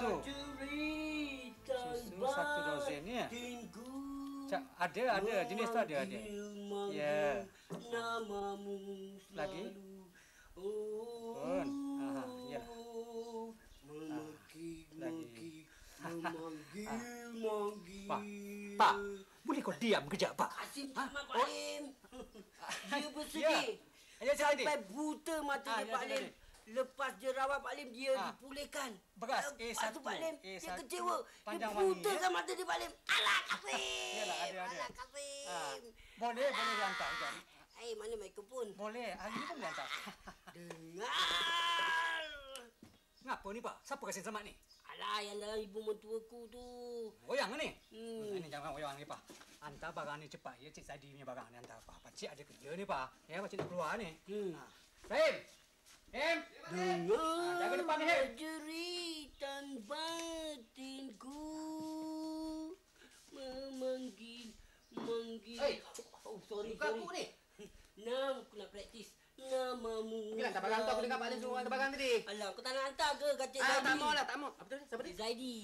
susu satu dosen ya. Ada jenis itu ada. Ya. Lagi. Pun. Ah, ya. Lagi. Pak, boleh kau diam kejap, Pak? Kasim sama Pak Lim. Dia bersedih. Ya. Sampai buta mata Pak Lim. Lepas dia rawat Pak Lim, dia dipulihkan. Beras A1. Pak Lim, dia kecewa. Dia butakan mata dia Pak Lim. Alah, Kasim! Alah, Kasim! Boleh dihantar kan? Mana mikrofon? Boleh, hari ni kan dihantar. Dengar! Ngapa ni, Pak? Siapa Kasim Selamat ni? Alah, yang dalam ibu mentuaku tu. Goyang ni? Ini jangan goyang ni, Pak. Hantar barang ni cepat. Ya, Cik Zaidi punya barang ni hantar, Pak. Pakcik ada kerja ni, Pak. Ya, Pakcik nak keluar ni. Baik! Dengar Jeritan Batinku memanggil, sorry, buka aku ni. Nah, aku nak praktis namamu. Bila hantar barang tu, aku dengar Pak Lim suruh hantar barang tadi. Alah, aku tak nak hantar ke Kacik Zaidi? Tak mau lah, tak mau. Apa tu ni? Siapa ni? Zaidi.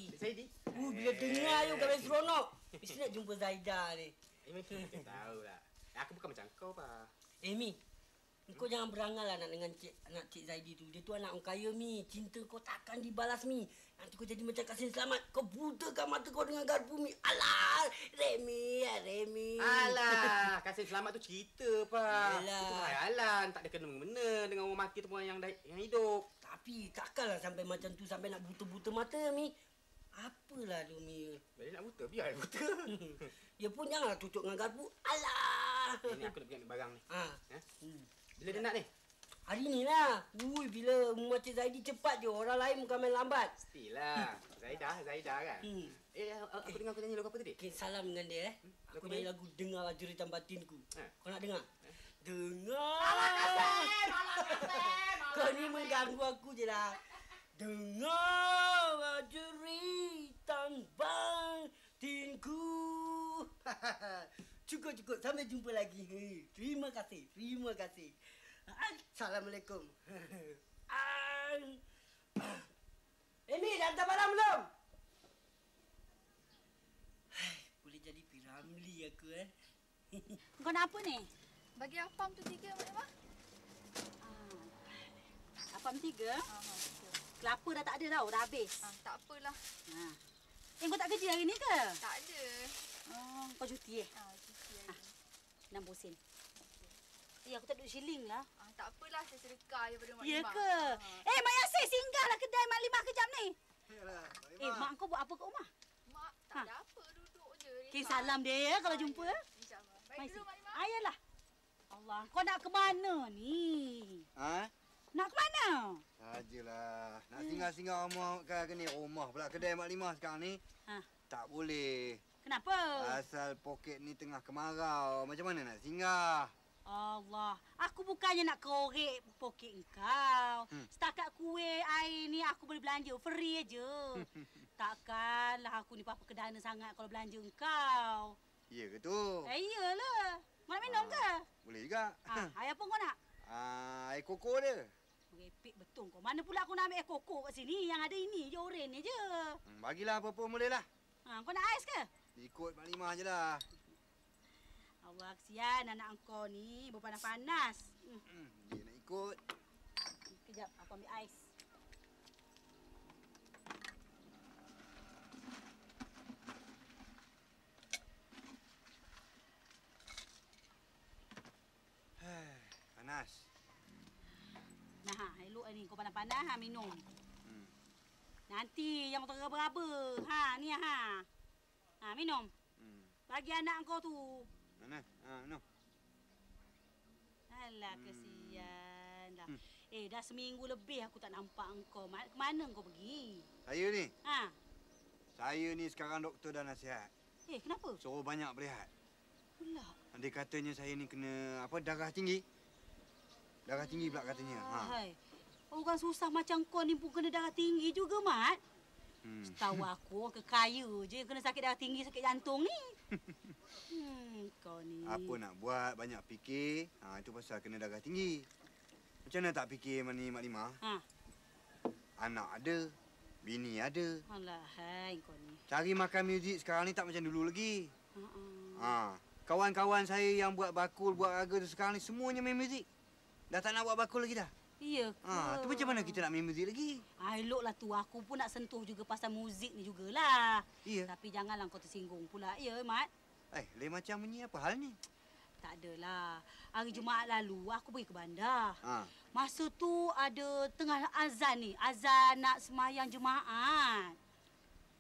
Bila dengar you, kau boleh seronok. Mesti nak jumpa Zaida ni. Aku tahu lah. Aku bukan macam kau, Pak. Mi. Kau jangan berangal lah dengan Cik Zaidi tu. Dia tu anak orang kaya, Mi. Cinta kau takkan dibalas, Mi. Nanti kau jadi macam Kasim Selamat. Kau butakan mata kau dengan garpu, Mi. Alah, Remy. Alah, Kasim Selamat tu cerita, Pak. Alah. Itu khayalan. Tak ada kena-mengena dengan orang mati ataupun yang hidup. Tapi takkanlah sampai macam tu, sampai nak buta-buta mata, Mi. Apalah tu, Mi. Bila nak buta, biar buta. Dia pun janganlah cucuk dengan garpu. Alah. Ini aku nak pergi ambil barang ni. Bila dia nak ni? Hari ni lah. Ui, bila Macik Zaidi cepat je. Orang lain bukan main lambat. Mestilah. Zahidah kan? Aku dengar kau nyanyi lagu apa tadi? Okay, salam dengan dia. Aku nyanyi lagu Dengar Jeritan Batinku. Kau nak dengar? Dengar! Malah kasem! Kau ni mengganggu aku je lah. Dengar Jeritan Batinku. Cukup. Sampai jumpa lagi. Terima kasih. Assalamualaikum. Ini dah hantar barang belum? Boleh jadi P. Ramlee aku, eh. Kau nak apa ni? Bagi apam tu 3, Mak Limah. Apam 3? Kelapa dah tak ada tau. Dah habis. Tak apalah. Kau tak kerja hari ni ke? Tak ada. Oh, kau cuti eh? Cuti hari ni. 6 sen. Ya, aku tak duduk shilling lah. Tak apalah, saya sedekah daripada Mak Limah. Ya ke? Mak Yasin, singgahlah kedai Mak Limah kejap ni. Yalah, Mak Limah. Mak kau buat apa kat rumah? Mak tak ada apa, duduk je. Okay, salam dia ya kalau jumpa. InsyaAllah. Baik dulu, Mak Limah. Ayalah. Allah, kau nak ke mana ni? Nak ke mana? Sajalah. Nak singgah-singgah rumah kat ni. Rumah pula kedai Mak Limah sekarang ni. Tak boleh. Kenapa? Asal poket ni tengah kemarau. Macam mana nak singgah? Allah, aku bukannya nak korek poket kau. Setakat kuih, air ni aku boleh belanja. Free aje. Takkanlah aku ni apa-apa kedana sangat kalau belanja kau. Ya ke tu? Iyalah. Mau minum ke? Boleh juga. Air apa kau nak? Air koko dia. Repek betul kau. Mana pula aku nak ambil air koko kat sini. Yang ada ini je, oren ni je. Bagilah apa-apa boleh lah. Kau nak ais ke? Ikut Mak Limah je lah. Allah, kesian anak kau ni. Berpanas-panas. Dia nak ikut. Kejap, aku ambil ais. Panas. Nah, elok ni. Kau panas-panas, minum. Nanti yang teraba-raba. Ni lah. Minum. Bagi anak kau tu. Mana? Minum. Alah, kesian lah. Dah seminggu lebih aku tak nampak kau. Kemana kau pergi? Saya ni? Saya ni sekarang doktor dah nasihat. Kenapa? Suruh banyak berehat. Pula? Dia katanya saya ni kena darah tinggi. Darah tinggi pula katanya. Orang susah macam kau ni pun kena darah tinggi juga, Mat. Setahu aku, orang kekaya je kena sakit darah tinggi, sakit jantung ni. Kau ni. Apa nak buat, banyak fikir. Itu pasal kena darah tinggi. Macam mana tak fikir Mak Limah? Anak ada, Bini ada. Alah, hai kau ni. Cari makan muzik sekarang ni tak macam dulu lagi. Ha. Kawan-kawan saya yang buat bakul, buat raga tu sekarang ni semuanya main muzik. Dah tak nak buat bakul lagi dah. Ya ke? Ha, tu macam mana kita nak main muzik lagi? Ah, eloklah tu. Aku pun nak sentuh juga pasal muzik ni jugalah. Ya. Tapi janganlah kau tersinggung pula. Ya, Mat? Eh, lain macam bunyi apa hal ni? Tak adalah. Hari Jumaat lalu, aku pergi ke bandar. Ha. Masa tu ada tengah azan ni. Azan nak semayang Jumaat.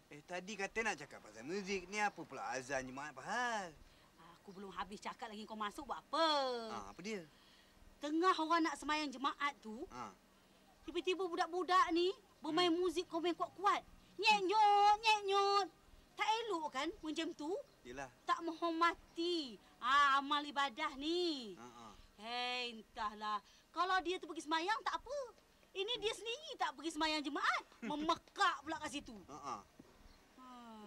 Eh, tadi kata nak cakap pasal muzik. Ni apa pula azan Jumaat apa hal? Aku belum habis cakap lagi kau masuk buat apa. Ha, apa dia? Tengah orang nak semayang Jumaat tu, tiba-tiba budak-budak ni bermain muzik komen kuat-kuat. Nyek-nyot, nyek-nyot. Tak elok kan macam tu? Yelah. Tak menghormati amal ibadah ni. Hei, entahlah. Kalau dia tu pergi semayang, tak apa. Ini dia sendiri tak pergi semayang Jemaat. Memekak pula kat situ.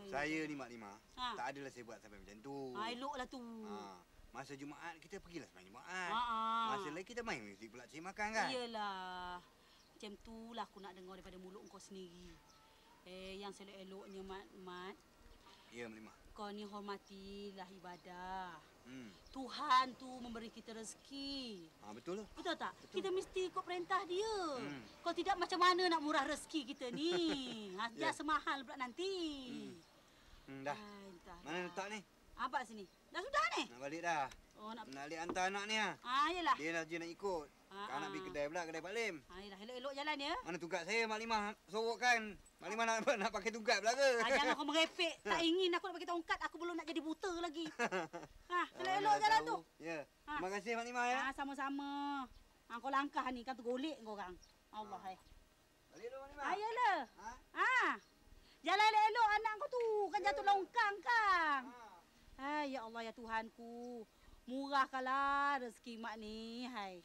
Saya ni, Mak Limah, tak adalah saya buat sampai macam tu. Eloklah tu. Masa Jumaat, kita pergilah semayang Jumaat. Masa lain, kita main muzik pula cari makan kan? Yelah. Macam tu lah aku nak dengar daripada mulut kau sendiri. Eh, yang selok-eloknya, Mat. Ya, Mak Limah. Kau ni hormatilah ibadah. Tuhan tu memberi kita rezeki. Ha, betul lah. Betul tak? Betul. Kita mesti ikut perintah dia. Kau tidak macam mana nak murah rezeki kita ni. Dah semahal pula nanti. Dah. Ay, mana letak ni? Abang sini. Dah sudah ni? Nak balik dah. Oh, nak balik hantar anak ni lah. Ha, yelah. Dia dah je nak ikut. Kan nak pergi kedai pula, kedai Pak Lim. Ha, yelah. Elok-elok jalan ya. Mana tugas saya, Mak Limah sorokkan. Mak Limah nak pakai tugas pula ke? Ha, jangan kau merepek. Tak ingin aku nak pakai tongkat. Aku belum nak jadi buta lagi. Ha, elok-elok jalan tu. Ya. Terima kasih, Mak Limah ya. Ha, sama-sama. Ha, kau langkah ni. Kan tu golek kau orang. Allah hai. Balik dulu, Mak Limah. Ha, yelah. Ha. Jalan elok-elok anak kau tu. Kan jatuh longkang kan. Hai, ya Allah, ya Tuhanku. Murahkanlah rezeki Mak ni. Hai.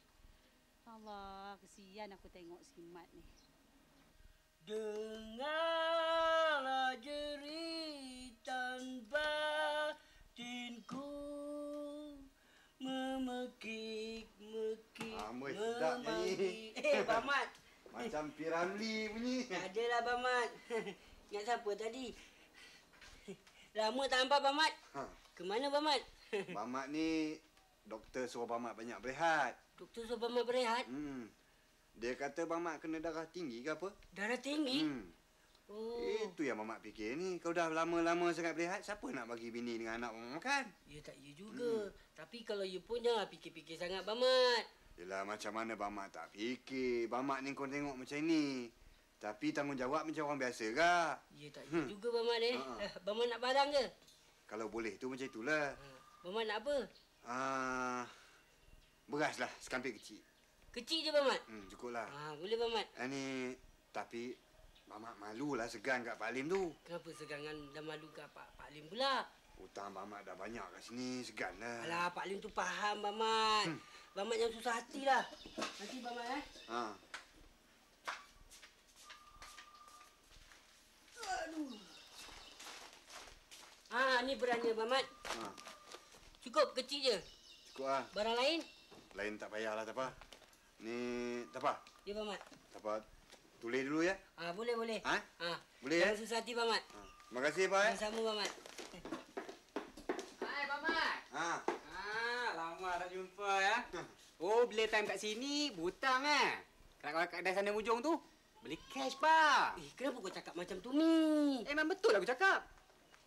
Allah, kesian aku tengok si Mat ni. Dengarlah jeritan batinku, memekik-mekik. Amboi, sedap nyanyi. Eh, Bamat. Macam P. Ramlee bunyi. Adalah, Bamat. Ingat siapa tadi? Lama tak nampak Bamat. Kemana Bamat? Bamat ni, doktor suruh Bamat banyak berehat. Doktor suruh Bamat berehat? Dia kata Bamat kena darah tinggi ke apa? Darah tinggi? Oh. Itu yang Bamat fikir ni. Kalau dah lama-lama sangat berehat, siapa nak bagi bini dengan anak Bamat makan? Ya, tak ya juga. Tapi kalau you pun jangan fikir-fikir sangat, Bamat. Yelah, macam mana Bamat tak fikir. Bamat ni kau tengok macam ni. Tapi tanggungjawab macam orang biasa ke? Ya, tak ya juga, Bamat ni. Bamat nak barang ke? Kalau boleh tu macam itulah. Bamat nak apa? Beraslah, sekampit kecil. Kecil je, Bamat? Cukuplah. Boleh, Bamat? Ini, tapi Bamat malulah segan kat Pak Lim tu. Kenapa segangan dah malu kat Pak Lim pula? Hutang Bamat dah banyak kat sini, seganlah. Alah, Pak Lim tu faham, Bamat. Bamat jangan susah hatilah. Nanti, Bamat, eh? Aduh. Ni berani, Bamat. Cukup, kecil je. Cukup lah. Barang lain? Lain tak payahlah, Tapa. Ni, Tapa. Ya, Bamat. Tapa, tulis dulu ya. Boleh, boleh. Boleh, ya? Jangan susah hati, Bamat. Terima kasih, Pak. Sama-sama, Bamat. Hai, Bamat. Lama tak jumpa, ya. Oh, bila time kat sini, butang, eh? Kalau kat sana mujung tu, beli cash, Pak. Eh, kenapa kau cakap macam tu, ni? Memang betul lah aku cakap.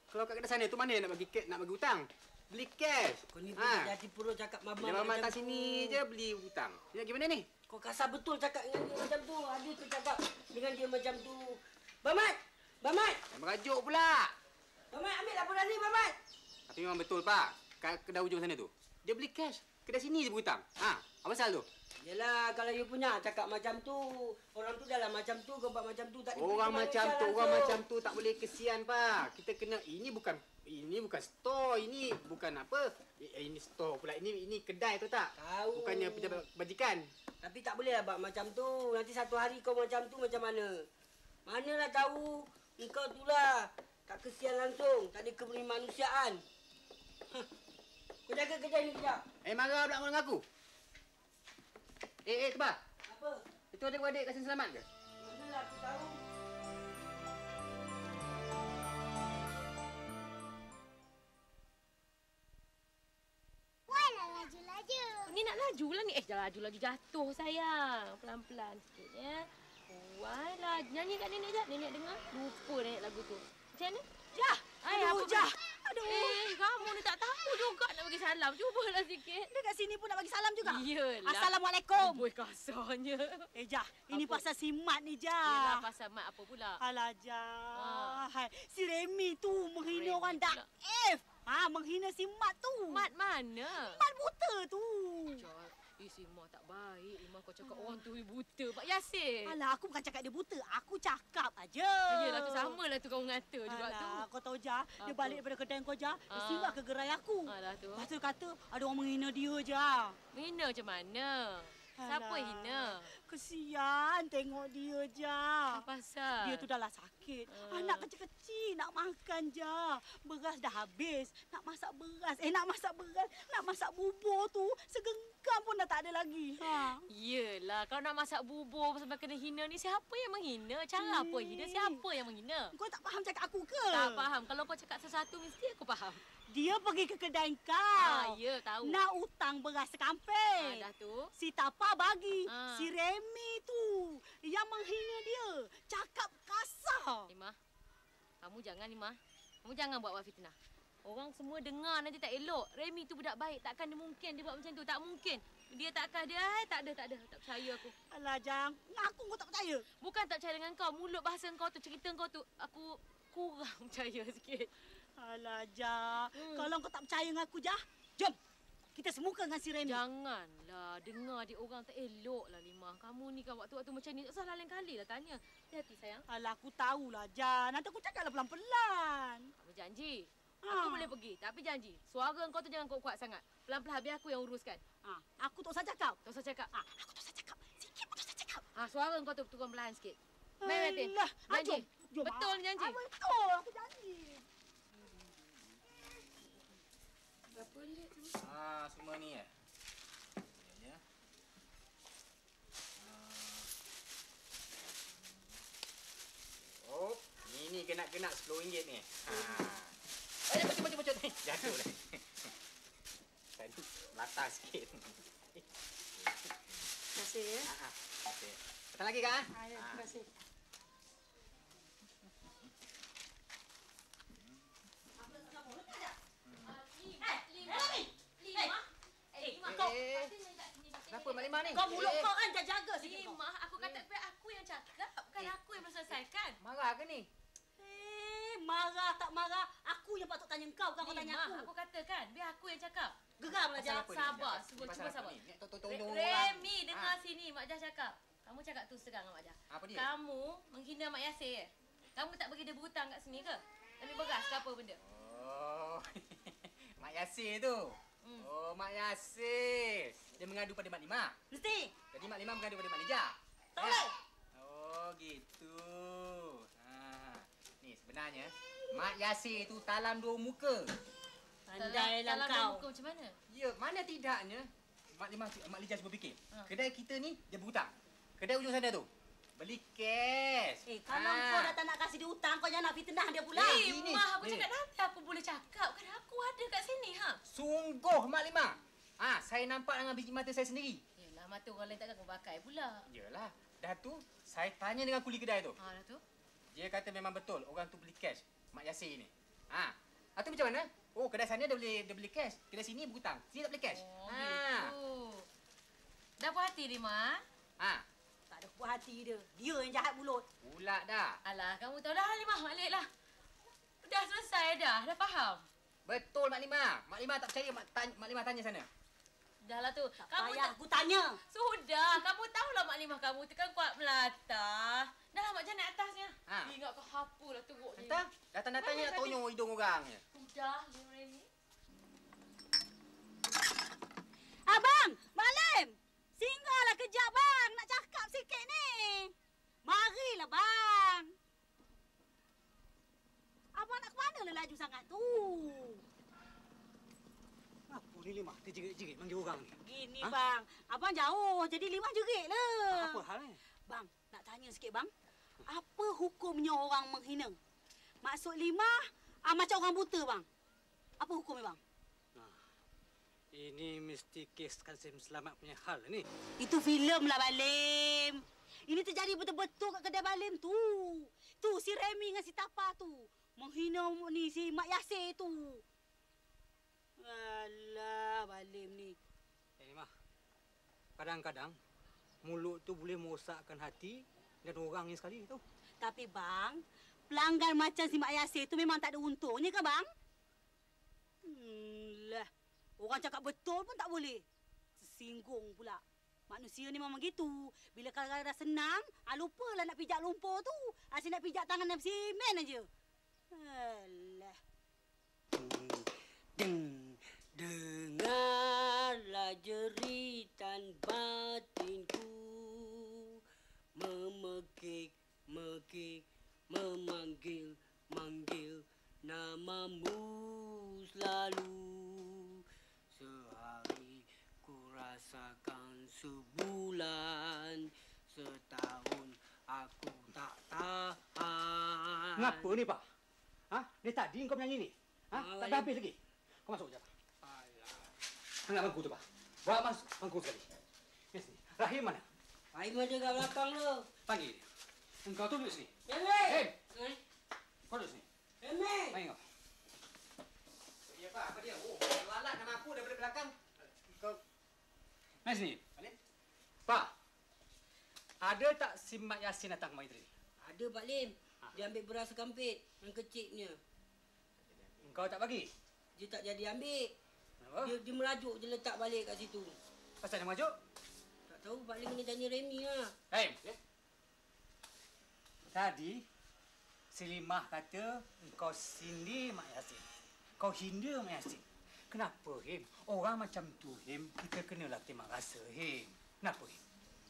Kalau kat sana tu, mana yang nak bagi cash, nak bagi hutang? Beli cash. Kau ni beli hati purut cakap Mama macam tu. Mama sini je beli hutang. Dia gimana ni? Kau kasar betul cakap dengan dia macam tu. Adik tu cakap dengan dia macam tu. Bamat! Bamat! Merajuk pula. Bamat, ambil lah pula ni, Bamat. Tapi memang betul, Pak. Kedai hujung sana tu. Dia beli cash. Kedai sini je berhutang. Apa salah tu? Yelah, kalau you punya cakap macam tu. Orang tu dalam macam tu, kau buat macam tu. Tak orang macam tu, tak boleh kesian, Pak. Kita kena, ini bukan store, ini bukan apa. Ini store pula. Ini kedai tu tak? Tahu. Bukannya pejabat bajikan. Tapi tak bolehlah buat macam tu. Nanti satu hari kau macam tu macam mana? Manalah tahu. Engkau tu lah. Tak kesian langsung. Tak ada kemanusiaan. Kau jaga kedai ni kejap. Marah pula dengan aku. Tebak. Apa? Itu adik-adik Kasim Selamat ke? Manalah aku tahu. laju-laju. Ni nak lajulah ni. Laju-laju jatuh sayang. Pelan-pelan sikit ya. Walah, nyanyi kat nenek jap. Nenek dengar. Lupa nenek lagu tu. Macam mana? Jah. Aduh, Jah. Aduh. Kamu ni tak tahu juga nak bagi salam. Cubalah sikit. Dekat sini pun nak bagi salam juga? Iyalah. Assalamualaikum. Amboi kasarnya. Jah. Ini apa? Pasal si Mat ni, Jah. Yelah, pasal Mat apa pula? Alah, Jah. Ha. Si Remy tu menghina orang dak F. Ha, menghina si Mat tu. Mat mana? Mat buta tu. Jah. Si Imah tak baik. Imah kau cakap orang tu buta. Pak Yasin. Alah, aku bukan cakap dia buta. Aku cakap aja. Yelah, tu samalah tu kau ngata juga tu. Alah, kau tahu Jah. Dia balik daripada kedai kau Jah. Dia sirat ke gerai aku. Alah tu. Lepas tu kata ada orang menghina dia Jah. Menghina macam mana? Alah. Siapa hina? Kesian tengok dia Jah. Apa pasal? Dia tu dah lah sakit. Anak kecil-kecil nak makan Jah. Beras dah habis. Nak masak beras. Nak masak bubur tu. Segenggam pun dah tak ada lagi. Ha. Yelah. Kalau nak masak bubur sampai kena hina ni, siapa yang menghina? Cara apa hina? Siapa yang menghina? Kau tak faham cakap aku ke? Tak faham. Kalau kau cakap sesuatu, mesti aku faham. Dia pergi ke kedai kau. Ya, tahu. Nak utang beras sekamping. Dah tu. Si Tapa bagi. Si Remy tu yang menghina dia. Cakap kasar. Imah, kamu jangan Imah. Kamu jangan buat fitnah. Orang semua dengar nanti tak elok. Remy tu budak baik. Takkan dia mungkin dia buat macam tu. Tak mungkin. Dia takkan dia. Tak ada. Tak percaya aku. Alah, Jang. Aku kau tak percaya. Bukan tak percaya dengan kau. Mulut bahasa kau tu, cerita kau tu. Aku kurang percaya sikit. Alah, Jah. Kalau kau tak percaya dengan aku, Jah, jom. Kita semuka dengan si Remy. Janganlah. Dengar dia orang tak eloklah, Limah. Kamu ni kan waktu-waktu macam ni. Tak salah lain kali lah tanya. Hati-hati, sayang. Alah, aku tahulah, Jah. Nanti aku cakaplah pelan-pelan. Kamu janji. Aku boleh pergi. Tapi janji. Suara kau tu jangan kuat-kuat sangat. Pelan-pelan habis aku yang uruskan. Aku tak usah cakap. Tak usah cakap. Aku tak usah cakap. Sikit pun tak usah cakap. Suara kau tu turun pelan sikit. Mari, Alah. Janji. Jom. Betul janji. Betul. Aku janji. Berapa ni? Semua ni ya. Ya. Oh, ini kena RM10 ni. Macam ni. Jatuh lah. Tadi mata sikit. Terima kasih ya. Okey. Datang lagi kah? Ya, terima kasih. Kenapa Mak Limah ni? Kau mulut kau kan jaga sikit kau. Limah, aku kata pihak aku yang cakap. Bukan aku yang selesaikan. Marah ke ni? Marah tak marah. Aku yang patut tanya kau. Bukan kau tanya aku. Limah, aku katakan. Biar aku yang cakap. Geramlah Jah. Sabar. Cuba sabar. Remy, dengar sini. Mak Jah cakap. Kamu cakap tu sekarang dengan Mak Jah. Apa dia? Kamu menghina Mak Yasin. Kamu tak bagi dia berhutang kat sini ke? Ambil beras ke apa benda? Oh. Mak Yasin tu. Oh, Mak Yasin. Dia mengadu pada Mak Limah. Mesti. Jadi Mak Limah mengadu pada Mak Lejah. Tak boleh. Oh, gitu. Ni sebenarnya Mak Yasin tu talam dua muka. Pandailah kau. Talam dua muka macam mana? Ya, mana tidaknya Mak Lejah cuba fikir. Kedai kita ni dia berhutang. Kedai ujung sana tu. Beli cash. Kalau kau dah tak nak kasih dia hutang, kau jangan nak fitnah dia pula. Mak, aku cakap nanti aku boleh cakap. Kan aku ada kat sini. Sungguh, Mak Limah. Saya nampak dengan biji mata saya sendiri. Yelah, mata orang lain takkan aku pakai pula. Yelah. Dah tu, saya tanya dengan kuli kedai tu. Dah tu? Dia kata memang betul orang tu beli cash. Mak Yasin ni. Lepas tu macam mana? Oh, kedai sana dia beli cash. Kedai sini berhutang. Sini tak beli cash. Oh, gitu. Dah puas hati, Limah? Tak ada puas hati dia. Dia yang jahat mulut. Pulak dah. Alah, kamu tahu dah Limah, baliklah. Dah selesai dah. Dah faham. Betul Mak Limah. Mak Limah tak percaya. Mak Limah tanya sana. Dahlah tu. Tak payah aku tanya. Sudah. Kamu tahulah Mak Limah kamu tu kan kuat melata. Dahlah Mak Jah naik atasnya. Ingat kau hapulah teruknya. Entah. Datang-datangnya nak tonyong hidung orang. Sudah. Abang! Mak Lim! Singgahlah kejap bang, nak cakap sikit ni. Marilah bang. Abang nak ke mana lah laju sangat tu? Apa ni Limah? Dia jerit-jerit manggil orang ni. Gini bang, abang jauh jadi Limah jerit lah. Apa hal ni? Bang, nak tanya sikit bang. Apa hukumnya orang menghina? Maksud Limah macam orang buta bang. Apa hukumnya bang? Ini mesti kes Kasim Selamat punya hal ini. Itu filem lah, Balim. Ini terjadi betul-betul kat kedai Balim tu. Tu si Remy dengan si Tapa tu. Menghina ni si Mak Yasin tu. Alah, Balim ni. Ini mah. Kadang-kadang mulut tu boleh merosakkan hati dan orang ni sekali tu. Tapi bang, pelanggan macam si Mak Yasin tu memang tak ada untungnya ke bang? Lah, orang cakap betul pun tak boleh. Sesinggung pula. Manusia ni memang gitu. Bila kadang-kadang dah senang, lupalah nak pijak lumpur tu. Asyik nak pijak tangan dan simen aja. Alah. Dengarlah jeritan batinku. Memekik, mekik, memanggil, manggil namamu selalu. Sehari ku rasakan sebulan, setahun aku tak tahan. Ngapa ni pak? Ha? Ni tadi kau menyanyi ni? Ha? Malang. Tak ada habis lagi? Kau masuk sekejap. Alah. Angkat bangku tu pak. Bawa masuk bangku sekali. Ni sini. Rahim mana? Rahim ada kat belakang tu. Panggil dia. Engkau tu duduk sini. Emek! Emek! Kau duduk sini. Emek! Main kau. Ya pak, apa dia? Oh, lalat dengan aku daripada belakang. Kau... Mari sini. Balik. Pak, ada tak si Mak Yasin datang kemarin tadi? Ada Pak Lim. Ha. Dia ambil beras sekampit, yang kecilnya. Engkau tak bagi? Dia tak jadi ambil. Kenapa? Dia merajuk je letak balik kat situ. Pasal dia merajuk? Tak tahu, Pak Lim kena tanya Remy lah. Hey. Ya? Tadi, si Limah kata, engkau sindir Mak Yasin. Kau hina Mak Yasin. Kenapa, Him? Orang macam tu, Him, kita kenalah timbang rasa, Him. Kenapa, Him?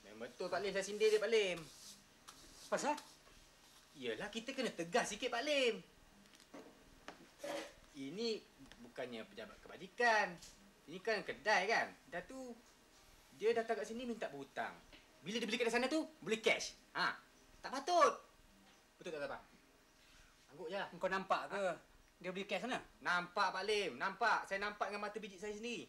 Memang betul Pak Lim, saya sindir dia, Pak Lim. Pasal? Yelah, kita kena tegas sikit, Pak Lim. Ini bukannya pejabat kebajikan. Ini kan kedai, kan? Dah tu, dia datang kat sini minta berhutang. Bila dia beli kat sana tu, beli cash. Ha, tak patut. Betul tak, Tapa? Angguk je lah. Kau nampak ke? Ha? Dia beli cash sana? Nampak Pak Lim, nampak. Saya nampak dengan mata biji saya sendiri.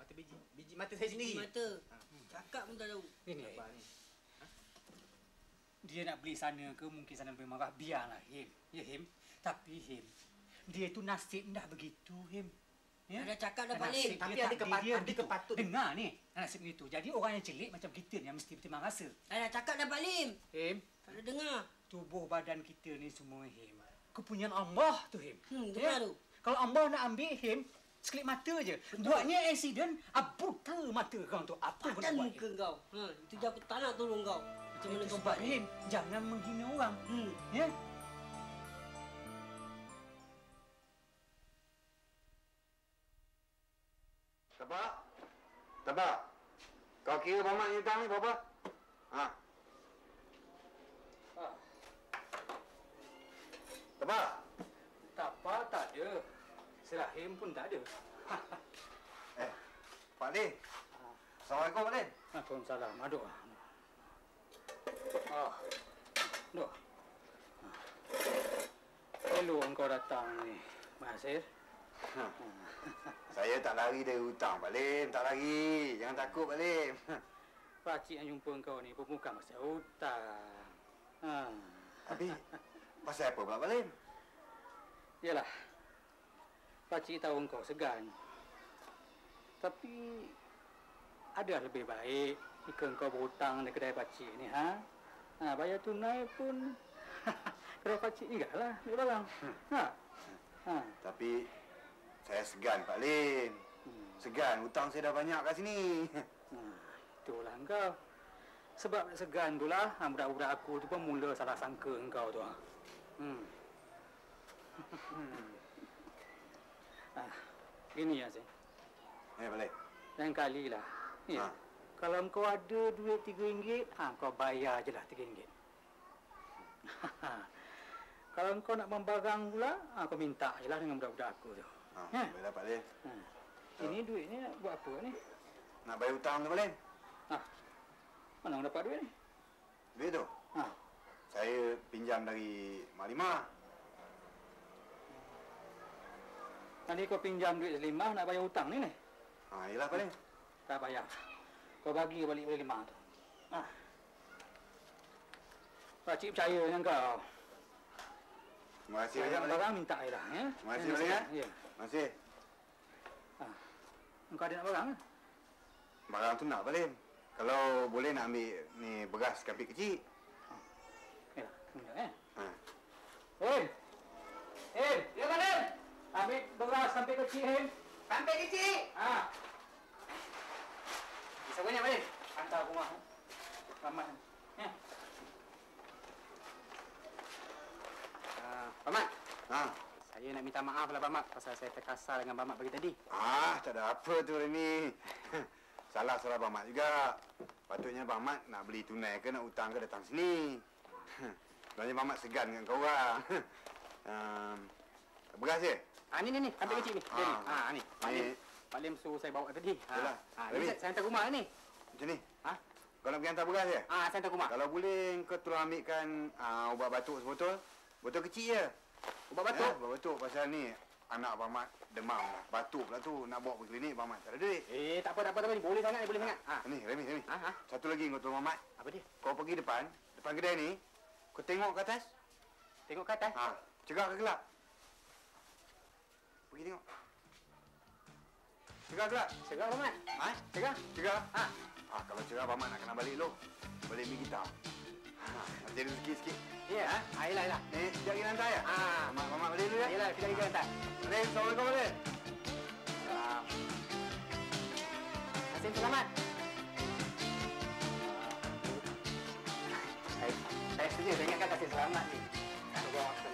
Mata biji? Biji mata saya sendiri? Biji mata. Ha. Cakap pun tak tahu. Ini, Abang ni. Ha? Dia nak beli sana ke, mungkin sana lebih marah. Biarlah, Him. Ya, Him. Tapi, Him, dia tu nasib dah begitu, Him. Ya? Dah cakap dah Pak Lim. Tapi ada kepatut. Dengar ni, nasib begitu. Jadi orang yang celik macam kita ni yang mesti bertimbang rasa. Dah cakap dah Pak Lim. Him. Tak ada dengar. Tubuh badan kita ni semua, Him. Kepunyaan Allah tu, Him. Benar tu. Kalau Allah nak ambil, Him, sekelip mata je. Buatnya accident, buta mata kau tu. Apa kau nak buat, Him? Kau. Ha, itu je aku tak nak tolong kau. Macam mana kau buat, Him? Jangan menghina orang. Ya? Tapa? Tapa? Kau kira Mamat ni datang ni, Papa? Ha? Tapa? Tapa tak ada. Serahim pun tak ada. Pak Leng. Assalamualaikum, Pak Leng. Waalaikumsalam. Aduk. Aduk. Hello, engkau datang ni, Mak Asir. Saya tak lari dari hutang, Pak Leng. Tak lari. Jangan takut, Pak Leng. Pakcik yang jumpa engkau ni pun bukan pasal hutang. Habis? Pasal apa pula, Pak Lim? Yalah. Pakcik tahu engkau segan. Tapi, ada lebih baik jika engkau berhutang di kedai pakcik ni, ha? Ha, bayar tunai pun kedai pakcik juga lah, duduk dalam. Ha? Ha. Tapi, saya segan, Pak Lim. Segan, hutang saya dah banyak kat sini. Itulah engkau. Sebab segan itulah, budak-budak aku tu pun mula salah sangka engkau tu. Gini Azin. Balik. Lain kali lah. Ya. Ha. Kalau kau ada duit RM3, kau bayar je lah RM3. Kalau kau nak membarang pula, kau minta je lah dengan budak-budak aku tu. Ya. Baiklah Pak Lim. Ini duit ni nak buat apa ni? Nak bayar hutang tu Pak Lim. Mana aku dapat duit ni? Duit tu? Ha. Saya pinjam dari Mak Limah. Tadi kau pinjam duit Limah nak bayar hutang ni? Ayolah, Pak Leng. Tak payah. Kau bagi balik Limah tu. Ah. Pakcik percaya dengan kau. Terima kasih banyak, Pak Leng. Barang minta air lah. Ya? Terima kasih, Pak Leng. Ya. Terima kasih. Ah. Engkau ada nak barang kan? Barang tu nak, Pak Leng. Kalau boleh nak ambil ni beras kapit kecil. Ah. Yalah, minta eh. Ha. Oi. Eh, dia Pak Leng. Ambil beras sampai kecil, Hem. Sampai kecil. Ah. Sebenarnya boleh hantar rumah Mamat. Ya. Mamat. Ha. Saya nak minta maaf lah Mamat pasal saya terkasar dengan Mamat pagi tadi. Ah, tak ada apa tu Remy. Salah Mamat juga. Patutnya Mamat nak beli tunai ke nak hutang ke datang sini. Sebenarnya Mamat segan dengan kau orang. Beras je. Ah ni ni sampai kecil ni. Ah ni. Pak Lim suruh saya bawa tadi. Yalah. Saya hantar rumah ni. Macam ni? Ha? Kau nak pergi hantar beras je? Ha, saya hantar rumah. Kalau boleh, kau tolong ambilkan ubat batuk sebotol. Botol kecil je. Ubat batuk? Ya, ubat batuk pasal ni. Anak Pak Mat demam lah. Batuk pula tu. Nak bawa pergi klinik, Pak Mat tak ada duit. Eh, tak apa. Boleh sangat ni, boleh sangat. Ha. Ni, Remy. Ha? Satu lagi kau tolong Pak Mat. Apa dia? Kau pergi depan kedai ni. Kau tengok ke atas. Tengok ke atas? Ha. Cegah ke gelap? Pergi tengok. Cegah Pak Mat. Ha? Cegah. Ha. Ah, kalau cegah Pak Mat nak kena balik lo. Boleh bagi kita. Ha, jadi sikit-sikit. Ya, ha? Ayolah. Eh, sekejap lagi hantar ya? Ha, Pak Mat boleh dulu ya? Ayolah, sekejap lagi hantar. Assalamualaikum, Pak Lim. Kasim Selamat. Saya ingatkan Kasim Selamat ni. Kan,